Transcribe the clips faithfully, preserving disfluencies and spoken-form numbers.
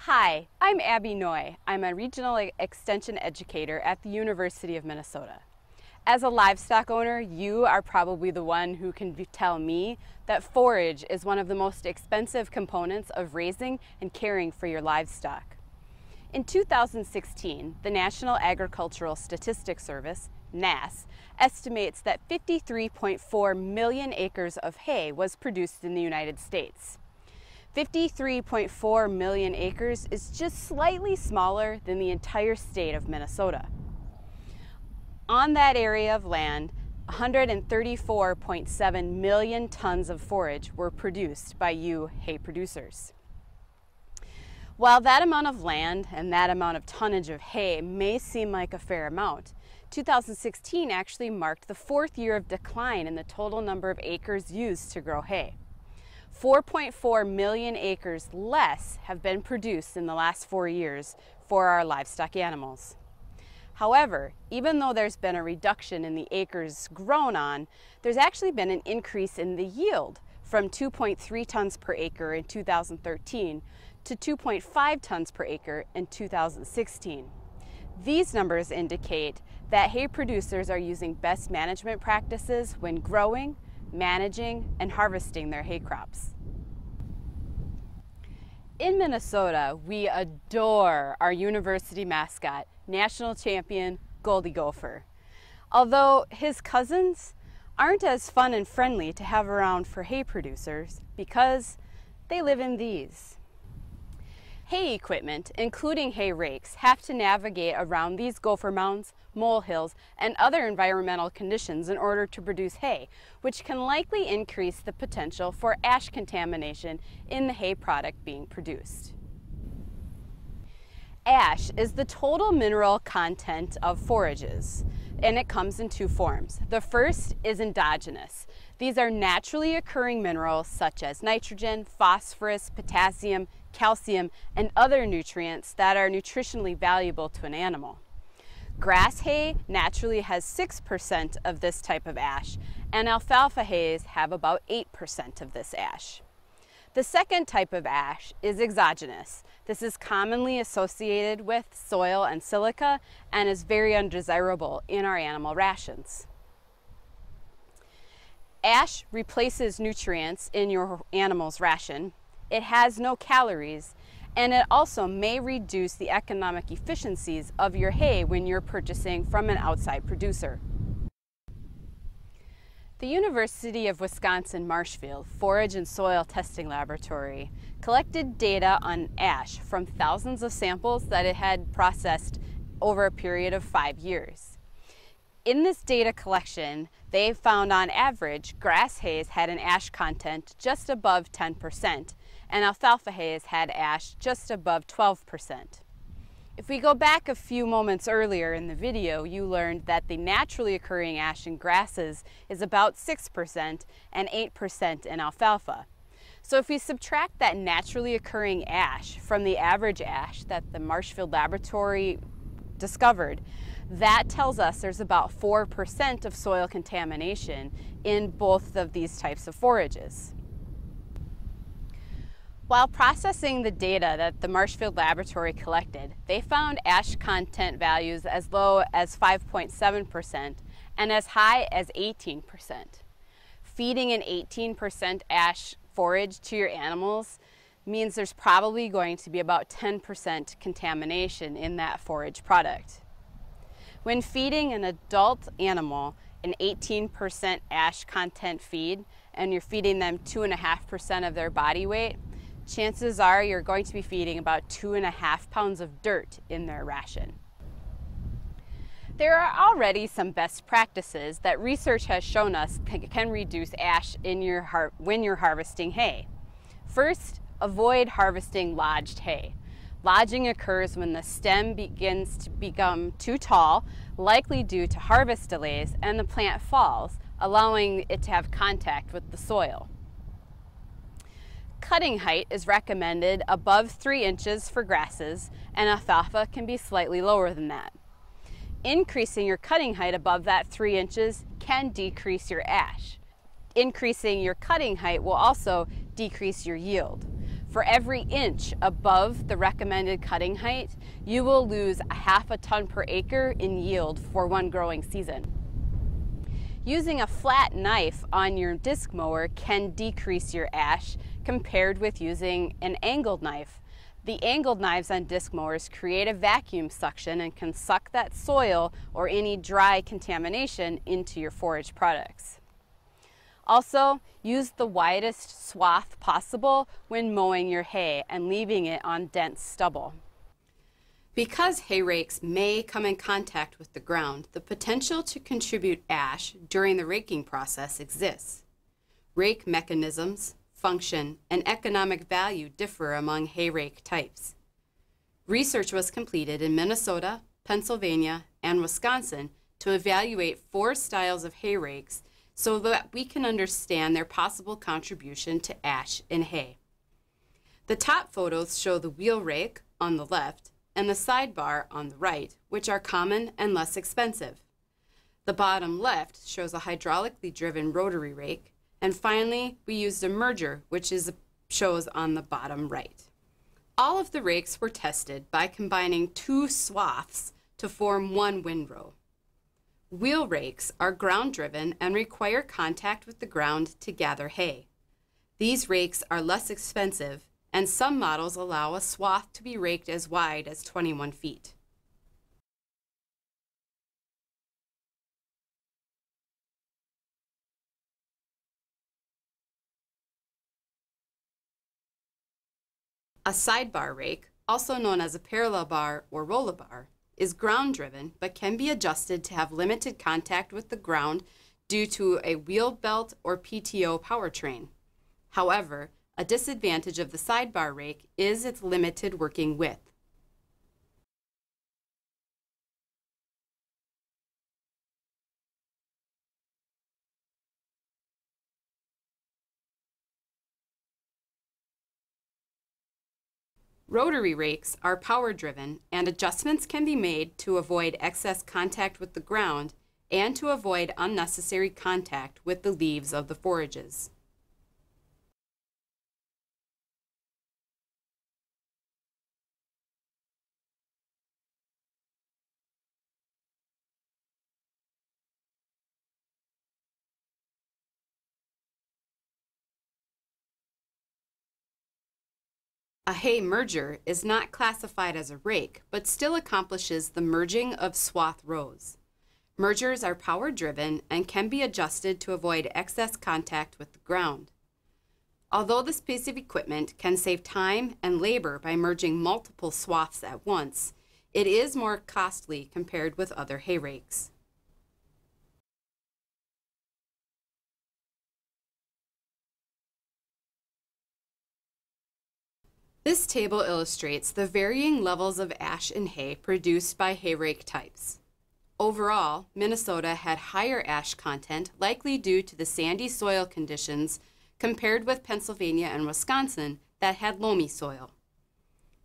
Hi, I'm Abby Neu. I'm a Regional Extension Educator at the University of Minnesota. As a livestock owner, you are probably the one who can tell me that forage is one of the most expensive components of raising and caring for your livestock. In two thousand sixteen, the National Agricultural Statistics Service, N A S, estimates that fifty-three point four million acres of hay was produced in the United States. fifty-three point four million acres is just slightly smaller than the entire state of Minnesota. On that area of land, one hundred thirty-four point seven million tons of forage were produced by you hay producers. While that amount of land and that amount of tonnage of hay may seem like a fair amount, two thousand sixteen actually marked the fourth year of decline in the total number of acres used to grow hay. four point four million acres less have been produced in the last four years for our livestock animals. However, even though there's been a reduction in the acres grown on, there's actually been an increase in the yield from two point three tons per acre in two thousand thirteen to two point five tons per acre in two thousand sixteen. These numbers indicate that hay producers are using best management practices when growing, managing, and harvesting their hay crops. In Minnesota, we adore our university mascot, national champion Goldie Gopher. Although his cousins aren't as fun and friendly to have around for hay producers because they live in these. Hay equipment, including hay rakes, have to navigate around these gopher mounds, molehills, and other environmental conditions in order to produce hay, which can likely increase the potential for ash contamination in the hay product being produced. Ash is the total mineral content of forages, and it comes in two forms. The first is endogenous. These are naturally occurring minerals such as nitrogen, phosphorus, potassium, calcium, and other nutrients that are nutritionally valuable to an animal. Grass hay naturally has six percent of this type of ash, and alfalfa hays have about eight percent of this ash. The second type of ash is exogenous. This is commonly associated with soil and silica and is very undesirable in our animal rations. Ash replaces nutrients in your animal's ration. It has no calories, and it also may reduce the economic efficiencies of your hay when you're purchasing from an outside producer. The University of Wisconsin-Marshfield Forage and Soil Testing Laboratory collected data on ash from thousands of samples that it had processed over a period of five years. In this data collection, they found on average grass hays had an ash content just above ten percent, and alfalfa hays had ash just above twelve percent. If we go back a few moments earlier in the video, you learned that the naturally occurring ash in grasses is about six percent and eight percent in alfalfa. So if we subtract that naturally occurring ash from the average ash that the Marshfield Laboratory discovered, that tells us there's about four percent of soil contamination in both of these types of forages. While processing the data that the Marshfield Laboratory collected, they found ash content values as low as five point seven percent and as high as eighteen percent. Feeding an eighteen percent ash forage to your animals means there's probably going to be about ten percent contamination in that forage product. When feeding an adult animal an eighteen percent ash content feed, and you're feeding them two point five percent of their body weight, chances are you're going to be feeding about two and a half pounds of dirt in their ration. There are already some best practices that research has shown us can reduce ash in your har- when you're harvesting hay. First, avoid harvesting lodged hay. Lodging occurs when the stem begins to become too tall, likely due to harvest delays, and the plant falls, allowing it to have contact with the soil. Cutting height is recommended above three inches for grasses, and alfalfa can be slightly lower than that. Increasing your cutting height above that three inches can decrease your ash. Increasing your cutting height will also decrease your yield. For every inch above the recommended cutting height, you will lose a half a ton per acre in yield for one growing season. Using a flat knife on your disc mower can decrease your ash compared with using an angled knife. The angled knives on disc mowers create a vacuum suction and can suck that soil or any dry contamination into your forage products. Also, use the widest swath possible when mowing your hay and leaving it on dense stubble. Because hay rakes may come in contact with the ground, the potential to contribute ash during the raking process exists. Rake mechanisms, function, and economic value differ among hayrake types. Research was completed in Minnesota, Pennsylvania, and Wisconsin to evaluate four styles of hayrakes so that we can understand their possible contribution to ash in hay. The top photos show the wheel rake on the left and the sidebar on the right, which are common and less expensive. The bottom left shows a hydraulically driven rotary rake. And finally, we used a merger, which is, shows on the bottom right. All of the rakes were tested by combining two swaths to form one windrow. Wheel rakes are ground-driven and require contact with the ground to gather hay. These rakes are less expensive, and some models allow a swath to be raked as wide as twenty-one feet. A sidebar rake, also known as a parallel bar or roller bar, is ground-driven but can be adjusted to have limited contact with the ground due to a wheel belt or P T O powertrain. However, a disadvantage of the sidebar rake is its limited working width. Rotary rakes are power-driven, and adjustments can be made to avoid excess contact with the ground and to avoid unnecessary contact with the leaves of the forages. A hay merger is not classified as a rake, but still accomplishes the merging of swath rows. Mergers are power-driven and can be adjusted to avoid excess contact with the ground. Although this piece of equipment can save time and labor by merging multiple swaths at once, it is more costly compared with other hay rakes. This table illustrates the varying levels of ash in hay produced by hayrake types. Overall, Minnesota had higher ash content, likely due to the sandy soil conditions, compared with Pennsylvania and Wisconsin that had loamy soil.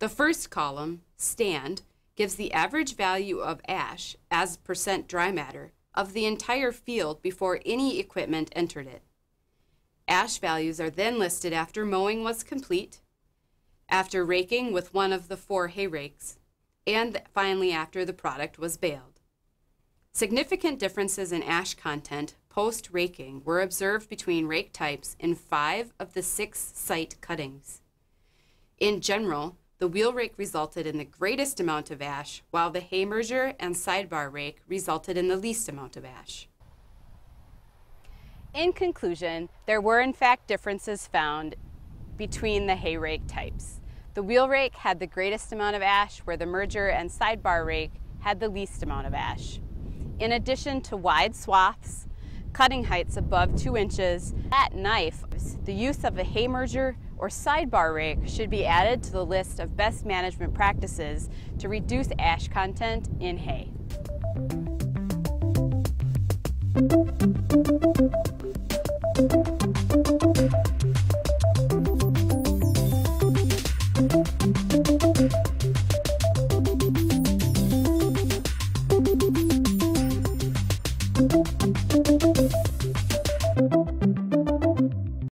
The first column, stand, gives the average value of ash as percent dry matter of the entire field before any equipment entered it. Ash values are then listed after mowing was complete, after raking with one of the four hay rakes, and finally after the product was baled. Significant differences in ash content post-raking were observed between rake types in five of the six site cuttings. In general, the wheel rake resulted in the greatest amount of ash, while the hay merger and sidebar rake resulted in the least amount of ash. In conclusion, there were in fact differences found between the hay rake types. The wheel rake had the greatest amount of ash, where the merger and sidebar rake had the least amount of ash. In addition to wide swaths, cutting heights above two inches, flat knife, the use of a hay merger or sidebar rake should be added to the list of best management practices to reduce ash content in hay.